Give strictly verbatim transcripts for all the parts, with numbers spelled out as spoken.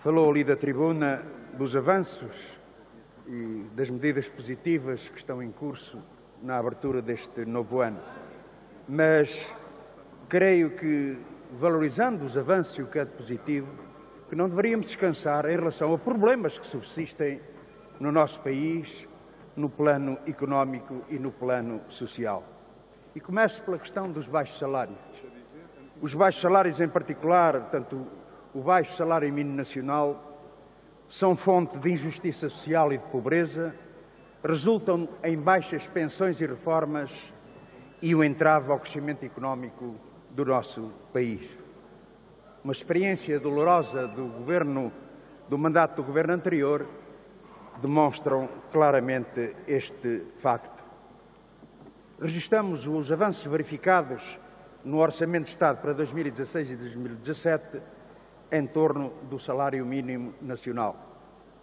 Falou ali da tribuna dos avanços e das medidas positivas que estão em curso na abertura deste novo ano. Mas creio que, valorizando os avanços e o que é de positivo, que não deveríamos descansar em relação a problemas que subsistem no nosso país, no plano económico e no plano social. E começo pela questão dos baixos salários. Os baixos salários, em particular, tanto o baixo salário mínimo nacional, são fonte de injustiça social e de pobreza, resultam em baixas pensões e reformas e o entrave ao crescimento económico do nosso país. Uma experiência dolorosa do governo, do mandato do governo anterior, demonstram claramente este facto. Registramos os avanços verificados no Orçamento de Estado para dois mil e dezasseis e dois mil e dezassete em torno do salário mínimo nacional.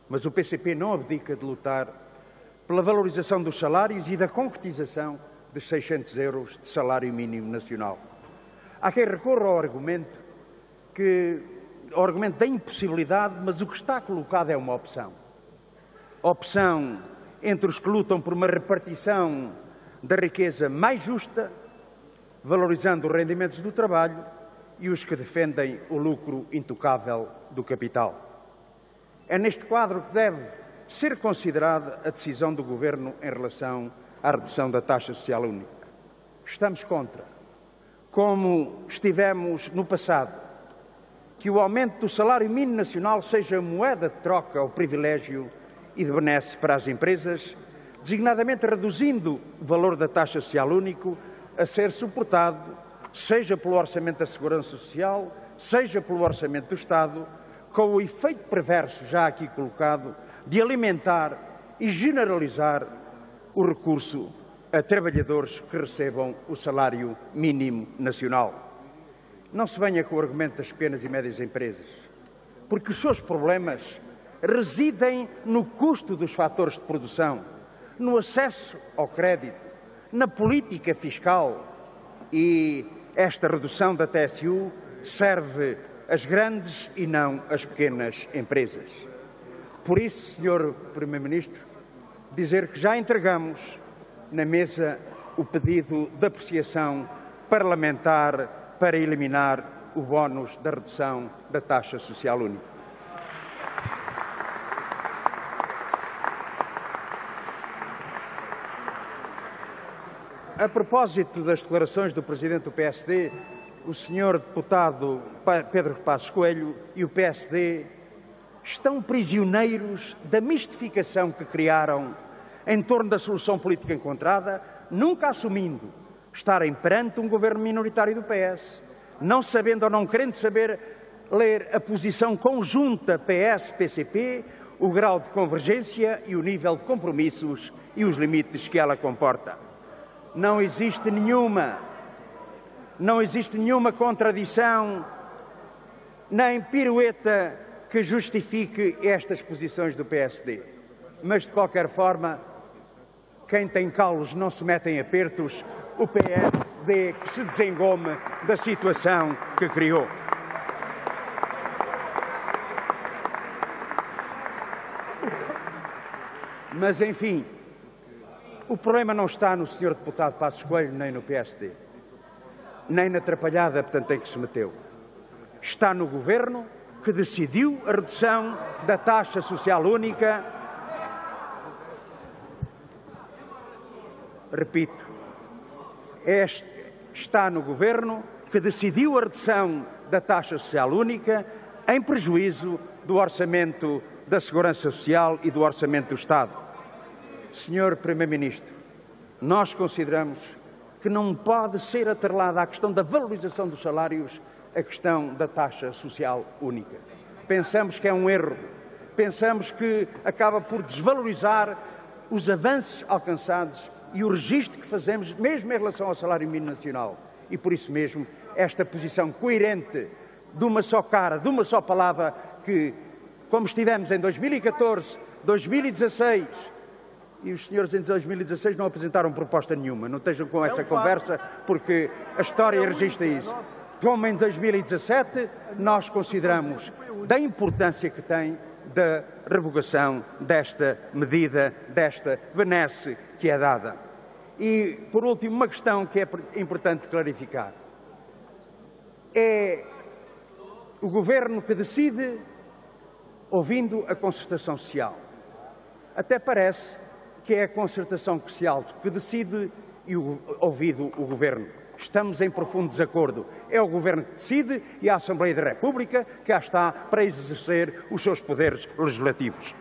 Mas o P C P não abdica de lutar pela valorização dos salários e da concretização dos seiscentos euros de salário mínimo nacional. Há quem recorra ao argumento, que, ao argumento da impossibilidade, mas o que está colocado é uma opção. A opção entre os que lutam por uma repartição da riqueza mais justa, valorizando os rendimentos do trabalho, e os que defendem o lucro intocável do capital. É neste quadro que deve ser considerada a decisão do Governo em relação à redução da taxa social única. Estamos contra, como estivemos no passado, que o aumento do salário mínimo nacional seja moeda de troca ao privilégio e de benesse para as empresas, designadamente reduzindo o valor da taxa social única a ser suportado seja pelo Orçamento da Segurança Social, seja pelo Orçamento do Estado, com o efeito perverso já aqui colocado de alimentar e generalizar o recurso a trabalhadores que recebam o salário mínimo nacional. Não se venha com o argumento das pequenas e médias empresas, porque os seus problemas residem no custo dos fatores de produção, no acesso ao crédito, na política fiscal e esta redução da T S U serve às grandes e não às pequenas empresas. Por isso, senhor Primeiro-Ministro, dizer que já entregamos na mesa o pedido de apreciação parlamentar para eliminar o bónus da redução da taxa social única. A propósito das declarações do Presidente do P S D, o senhor Deputado Pedro Passos Coelho e o P S D estão prisioneiros da mistificação que criaram em torno da solução política encontrada, nunca assumindo estarem perante um governo minoritário do P S, não sabendo ou não querendo saber ler a posição conjunta P S P C P, o grau de convergência e o nível de compromissos e os limites que ela comporta. Não existe nenhuma, não existe nenhuma contradição, nem pirueta que justifique estas posições do P S D. Mas, de qualquer forma, quem tem calos não se mete em apertos, o P S D que se desengome da situação que criou. Mas, enfim, o problema não está no senhor Deputado Passos Coelho, nem no P S D, nem na atrapalhada, portanto, em que se meteu. Está no Governo que decidiu a redução da taxa social única. Repito, este está no Governo que decidiu a redução da taxa social única em prejuízo do Orçamento da Segurança Social e do Orçamento do Estado. senhor Primeiro-Ministro, nós consideramos que não pode ser atrelada à questão da valorização dos salários a questão da taxa social única. Pensamos que é um erro, pensamos que acaba por desvalorizar os avanços alcançados e o registro que fazemos, mesmo em relação ao salário mínimo nacional. E por isso mesmo, esta posição coerente, de uma só cara, de uma só palavra, que, como estivemos em dois mil e catorze, dois mil e dezasseis, e os senhores em dois mil e dezasseis não apresentaram proposta nenhuma. Não estejam com essa conversa, porque a história registra isso. como em dois mil e dezassete nós consideramos da importância que tem da revogação desta medida, desta benesse que é dada. E, por último, uma questão que é importante clarificar. É o Governo que decide ouvindo a concertação social. Até parece que é a concertação social que decide e o, ouvido o Governo. Estamos em profundo desacordo. É o Governo que decide e a Assembleia da República que cá está para exercer os seus poderes legislativos.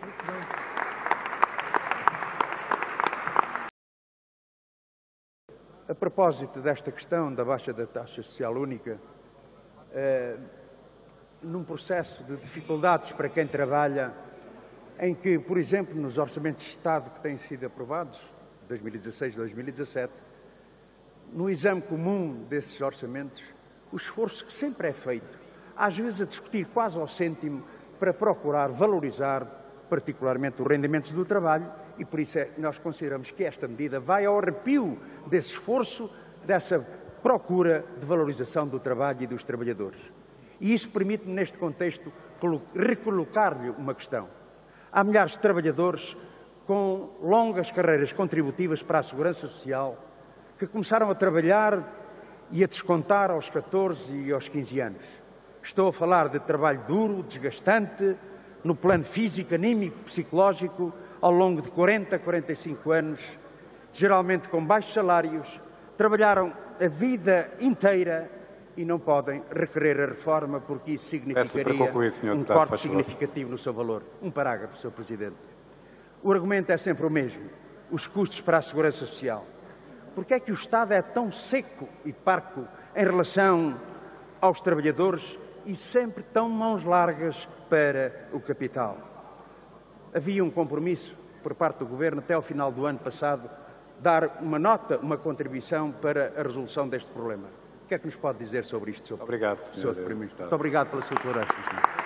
A propósito desta questão da baixa da taxa social única, eh, num processo de dificuldades para quem trabalha, em que, por exemplo, nos orçamentos de Estado que têm sido aprovados, dois mil e dezasseis, dois mil e dezassete, no exame comum desses orçamentos, o esforço que sempre é feito, às vezes a discutir quase ao cêntimo, para procurar valorizar particularmente os rendimentos do trabalho, e por isso é, nós consideramos que esta medida vai ao arrepio desse esforço, dessa procura de valorização do trabalho e dos trabalhadores. E isso permite-me, neste contexto, recolocar-lhe uma questão. Há milhares de trabalhadores com longas carreiras contributivas para a Segurança Social que começaram a trabalhar e a descontar aos catorze e aos quinze anos. Estou a falar de trabalho duro, desgastante, no plano físico, anímico, psicológico, ao longo de quarenta, quarenta e cinco anos, geralmente com baixos salários, trabalharam a vida inteira e não podem requerer a reforma porque isso significaria um corte significativo no seu valor. Um parágrafo, senhor Presidente. O argumento é sempre o mesmo, os custos para a Segurança Social. Porque é que o Estado é tão seco e parco em relação aos trabalhadores e sempre tão mãos largas para o capital? Havia um compromisso por parte do Governo até ao final do ano passado dar uma nota, uma contribuição para a resolução deste problema. O que é que nos pode dizer sobre isto, senhor Primeiro-Ministro? Muito obrigado pela sua tolerância, senhor.